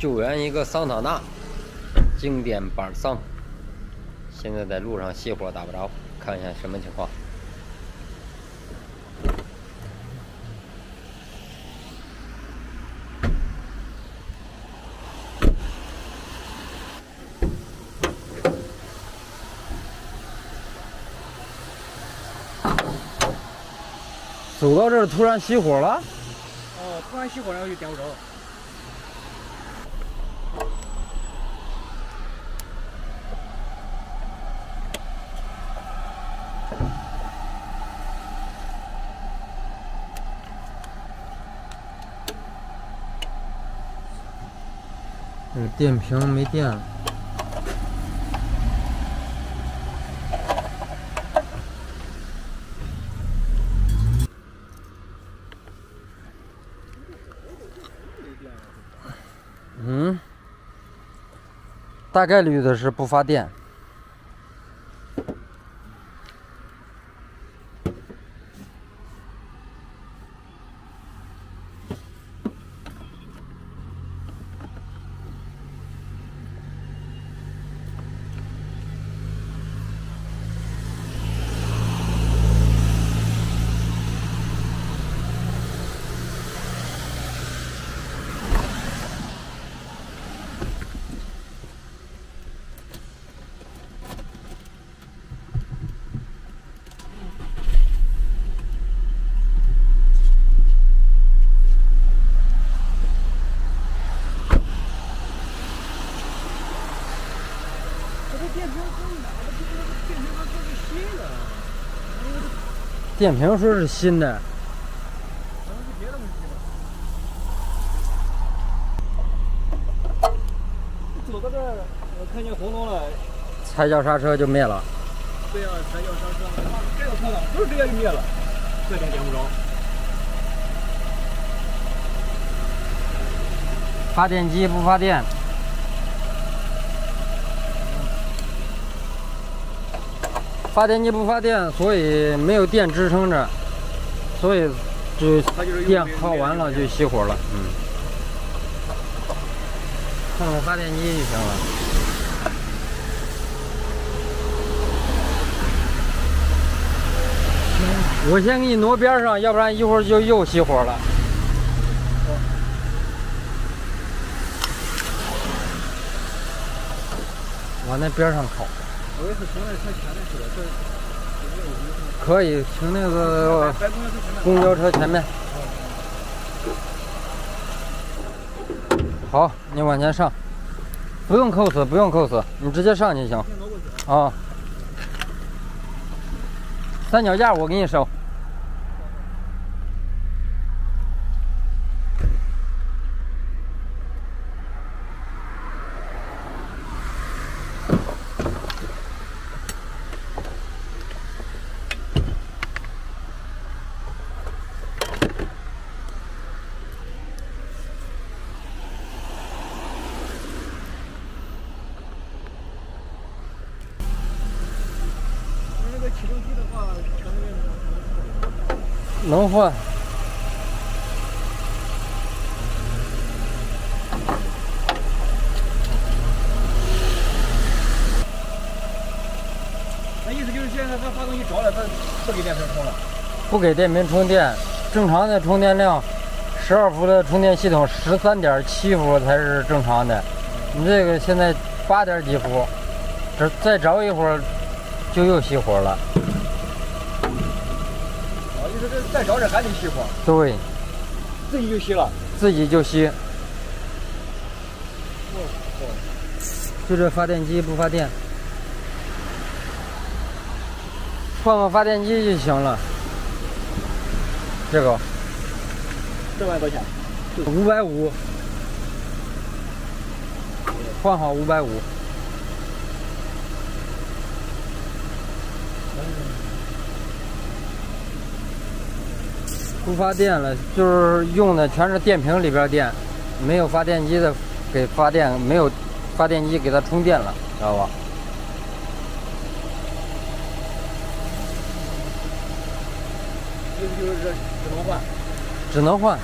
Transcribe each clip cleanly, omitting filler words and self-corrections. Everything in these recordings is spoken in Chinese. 救援一个桑塔纳，经典板桑。现在在路上熄火打不着，看一下什么情况。 走到这儿突然熄火了，哦，突然熄火，然后就点不着。那个电瓶没电了。 大概率的是不发电。电瓶说是新的，走到这儿，我看见红灯了，踩脚刹车就灭了。对呀，踩脚刹车，这个看到，就是直接就灭了，这点点不着。发电机不发电。 发电机不发电，所以没有电支撑着，所以就电耗完了就熄火了。换个发电机就行了。我先给你挪边上，要不然一会儿就又熄火了。 往那边上靠。 我也是停在车前面去的，这可以停那个公交车前面。好，你往前上，不用扣死，不用扣死，你直接上就行。啊，三脚架我给你收。 能换。那意思就是现在它发动机着了，它不给电瓶充了。不给电瓶充电，正常的充电量，12伏的充电系统13.7伏才是正常的。你这个现在8点几伏，这再着一会儿就又熄火了。 再找点还得熄火，对，自己就熄了，自己就熄。就这发电机不发电，换个发电机就行了。这个，这玩意多少钱？550。换好550。 不发电了，就是用的全是电瓶里边电，没有发电机的给发电，没有发电机给它充电了，知道吧？就是这只能换，只能换。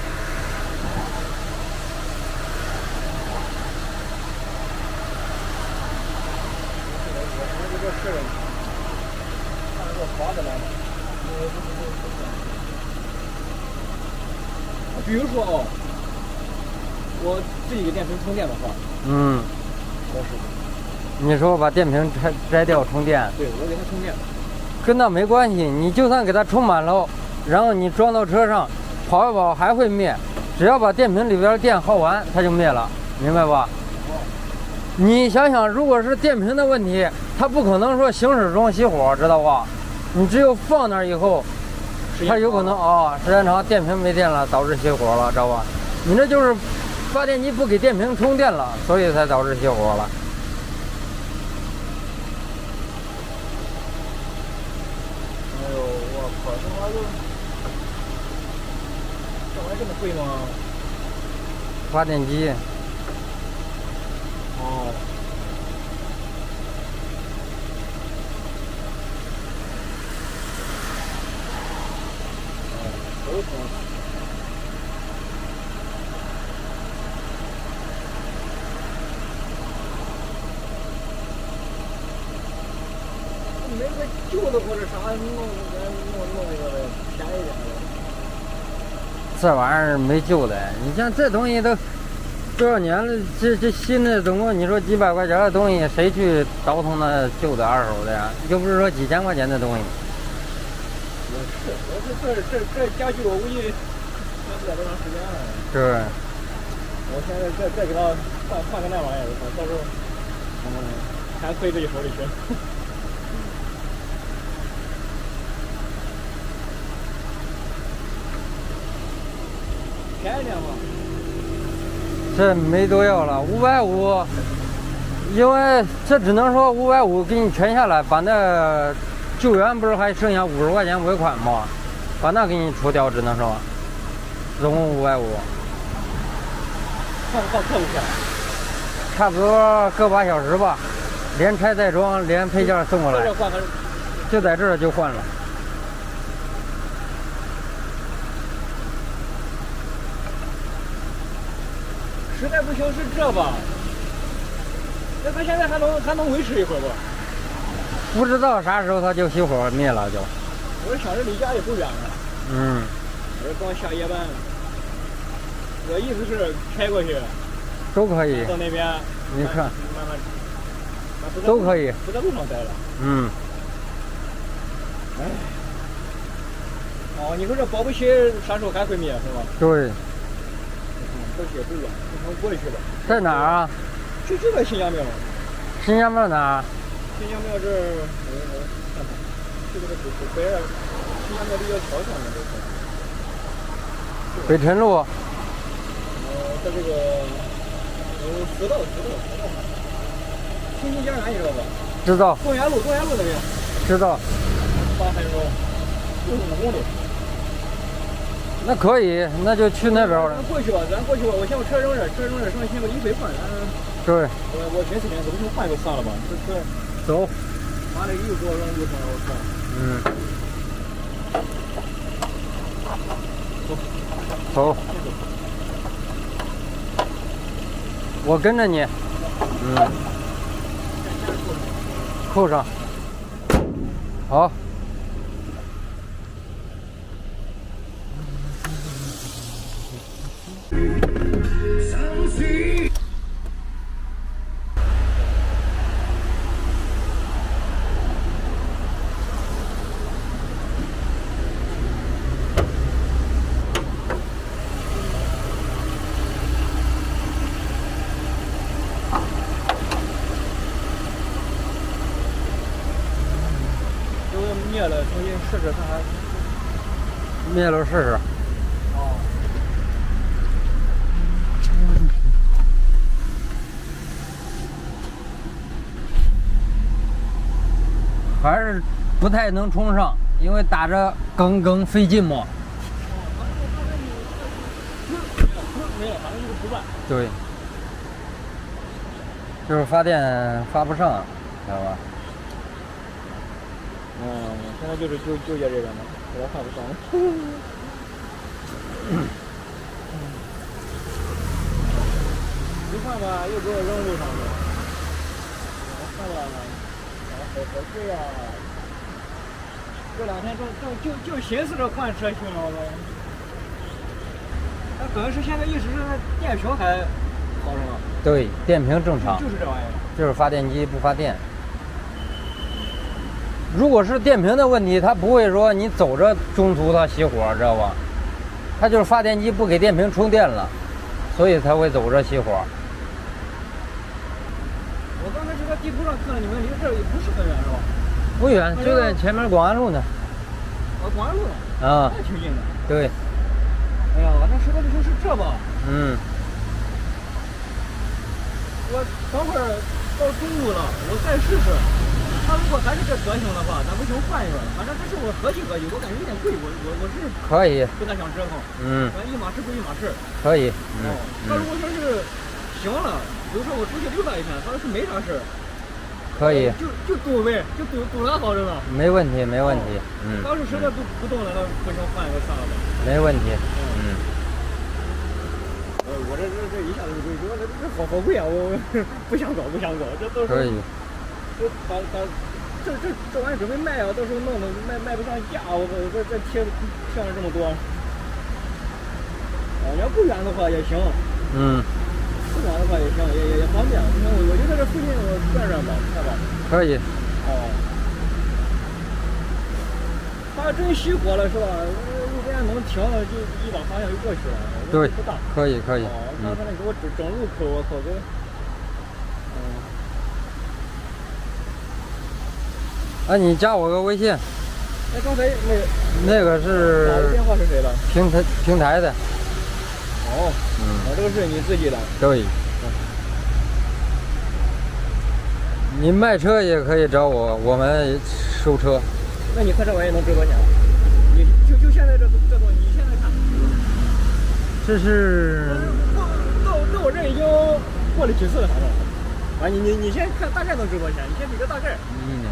个是看这个划得来吗？比如说哦，我自己给电瓶充电的话，嗯，合适。你说我把电瓶摘掉充电？对，我给它充电。跟那没关系，你就算给它充满了，然后你装到车上，跑一跑还会灭。只要把电瓶里边电耗完，它就灭了，明白吧？你想想，如果是电瓶的问题，它不可能说行驶中熄火，知道吧？你只有放那以后，它有可能时间长电瓶没电了，导致熄火了，知道吧？你这就是发电机不给电瓶充电了，所以才导致熄火了。哎呦，我靠，这玩意儿！这么贵吗？发电机。哦。嗯，没个旧的或者啥，弄一个呗，便宜点。这玩意儿没救的，你像这东西都多少年了，这新的总共你说几百块钱的东西，谁去倒腾那旧的二手的呀？又不是说几千块钱的东西。也是，我这家具我估计用不了多长时间了。是不是？我现在再给它换个那玩意儿，到时候还亏自己手里去。便宜点嘛，这没多要了，550，因为这只能说550给你全下来，把那救援不是还剩下50块钱尾款吗？把那给你除掉，只能说总共550。看不看？差不多个8小时吧，连拆带装，连配件送过来，就在这儿就换了。实在不行是这吧？那它现在还能维持一会儿不？不知道啥时候它就熄火灭了就。我是想着离家也不远了。嗯。我是光下夜班。我意思是开过去。都可以。到那边。你看。慢慢都可以。不在路上待了。嗯。哎。哦，你说这保不齐啥时候还会灭是吧？对。也不远，从过去吧。在哪儿啊？就这个新疆庙。新疆庙哪儿？新疆庙这儿，我看看，就这个北边，新疆庙立交桥上面都是。北辰路。在这个，石头。新津江南你知道吧？知道。中原路那边。知道。8分钟，65公里。那可以，那就去那边了。咱过去吧，我先把车扔这，剩下先把衣服换了。对。我前几天怎么就换就算了吧，这车。走。把这衣服给我扔地上，我操。嗯。走。我跟着你。嗯。扣上。好。灭了，重新试试看，还灭了试试。哦。还是不太能充上，因为打着梗费劲嘛。没有，反正就是不办。对。就是发电发不上，知道吧？嗯，现在就是纠结这个呢，给他看不上了。一换吧，又给我扔路上了。我看到了，好贵啊！这两天就寻思着换车去了呗。那可能是现在一直是电瓶还好是吧？对，电瓶正常。就是这玩意儿。就是发电机不发电。如果是电瓶的问题，它不会说你走着中途它熄火，知道吧？它就是发电机不给电瓶充电了，所以才会走着熄火。 我刚才就在地图上看了你们离这儿也不是很远是吧？不远，就在前面广安路呢。啊，广安路呢？啊，那挺近的。对。哎呀，那说的就是这吧。嗯。我等会儿到中午了，我再试试。他如果还是这德行的话，咱不行换一个。反正这是我合计合计，我感觉有点贵，我是可以不太想折腾。嗯。咱一码事归一码事。可以。嗯。他如果说是行了。 比如说我出去溜达一圈，他说是没啥事，可以，就堵呗，就堵拉好着呢。没问题，没问题。嗯，当时实在不动了，那不行换一个算了吧。没问题。嗯。我这一下子就贵，这好贵啊！我不想搞，这都是。可以。这这玩意准备卖啊，到时候弄的卖不上价，我这贴上这么多。啊，你要不远的话也行。嗯。 不远的话也行，也方便。你看我就在这附近，我转转吧，看吧。可以。哦。他真熄火了是吧？路边能停了，就一把方向就过去了。对。不大。可以可以。哦，刚才那给我整路口，我靠，跟。嗯。哎，你加我个微信。哎，刚才那个是。打的电话是谁的？平台的。 哦，嗯，这个是你自己的，对。你卖车也可以找我，我们收车。那你看这玩意能值多少钱？你就现在这东西，你现在看。这是。那我这已经过了几次了，反正。啊，你先看大概能值多少钱？你先比个大概。嗯。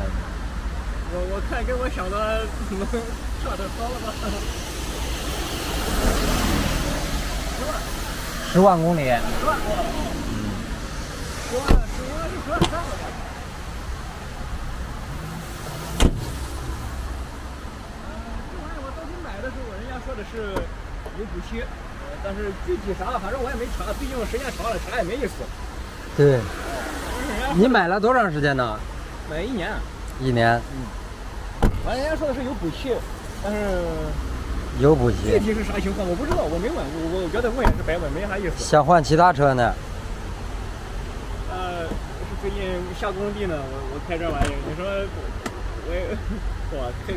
我看跟我想的能差得高了吧？ 10万公里，10万，嗯，10万，10万3了吧？这玩意我当初买的时候，人家说的是有补贴，但是具体啥，反正我也没查，毕竟时间长了查也没意思。对。你买了多长时间呢？买1年。1年。嗯。反正人家说的是有补贴，但是。 有补贴，具体是啥情况我不知道，我没问，我觉得问也是白问，没啥意思。想换其他车呢？是最近下工地呢，我开这玩意儿，你说我开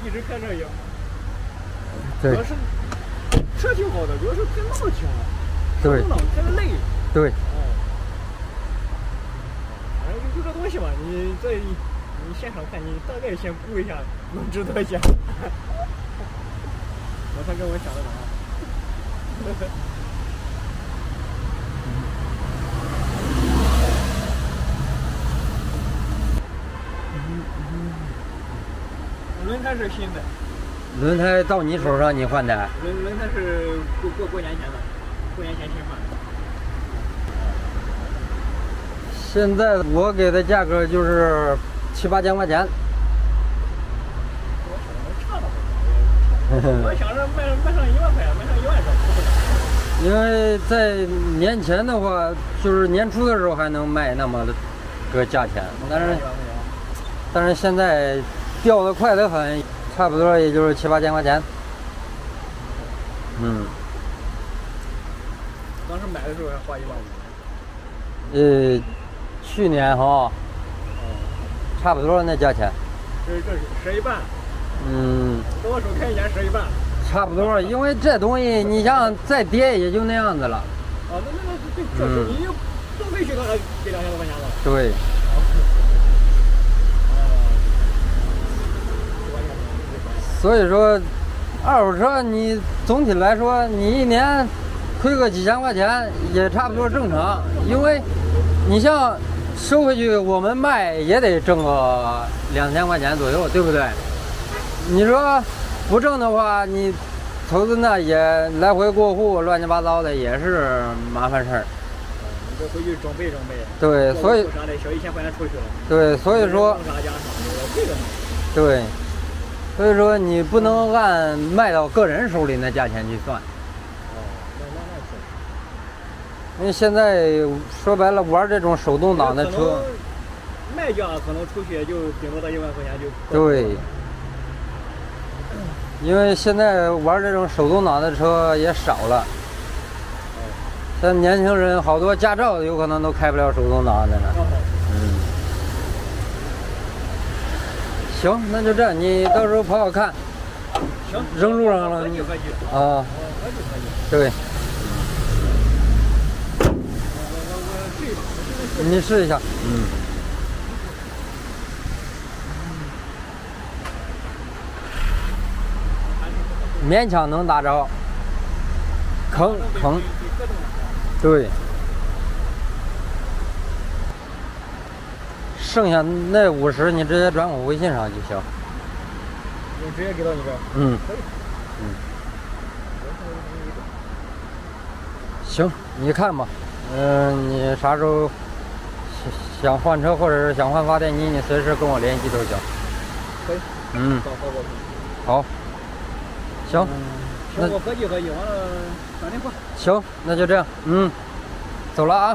一直开这也，主要是车挺好的，主要是开闹挺好，对，开累，对，哦，反正就这东西嘛，你现场看，你大概先估一下能值多少钱。我看跟我想的啥？轮胎是新的。轮胎到你手上，你换的？轮胎是过年前的，过年前新换的。现在我给的价格就是7、8千块钱。 我想着卖上1万块，卖上1万多。因为在年前的话，就是年初的时候还能卖那么个价钱，但是现在掉的快得很，差不多也就是7、8千块钱。嗯。当时买的时候还花1万5。去年哈，差不多那价钱。这折一半。 嗯，跟我手开1年折一半，差不多。因为这东西，你想再跌也就那样子了。啊，那这手你又多亏学到了这2千多块钱了。对。所以说，二手车你总体来说，你1年亏个几千块钱也差不多正常，因为你像收回去我们卖也得挣个2千块钱左右，对不对？ 你说不挣的话，你投资那也来回过户，乱七八糟的也是麻烦事儿。得回去准备准备。对，所以啥的小1000块钱出去了。对，所以说。对，所以说你不能按卖到个人手里那价钱去算。哦，那是。因为现在说白了，玩这种手动挡的车，卖价可能出去也就顶多到1万块钱就。对。因为现在玩这种手动挡的车也少了，像年轻人好多驾照有可能都开不了手动挡的呢。嗯，行，那就这样，你到时候跑跑看。行，扔路上了。啊，对。你试一下。嗯。勉强能打着，坑，对，剩下那50你直接转我微信上就行。我直接给到你这儿。嗯，可以。嗯，行，你看吧，你啥时候想换车或者是想换发电机，你随时跟我联系都行。可以。嗯。好。行，行，我合计合计，完了打电话。行，那就这样，嗯，走了啊。